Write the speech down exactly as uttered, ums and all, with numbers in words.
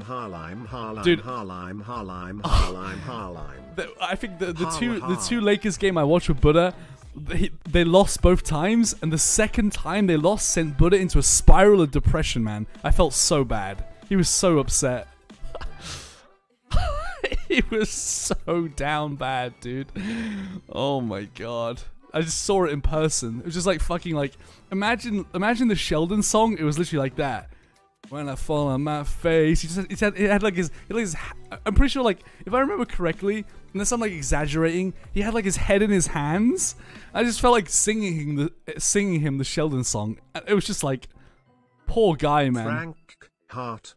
Harlem, Harlem, Dude. Harlem, Harlem, Harlem, Harlem. I think the, the two the two Lakers game I watched with Buddha, they, they lost both times, and the second time they lost sent Buddha into a spiral of depression, man. I felt so bad. He was so upset. He was so down bad, dude. Oh my god. I just saw it in person. It was just like fucking like, imagine imagine the Sheldon song. It was literally like that. When I fall on my face, he just had, he had, he had like his, he had like his, I'm pretty sure like, if I remember correctly, unless I'm like exaggerating, he had like his head in his hands. I just felt like singing the, singing him the Sheldon song. It was just like, poor guy, man. Frank Hart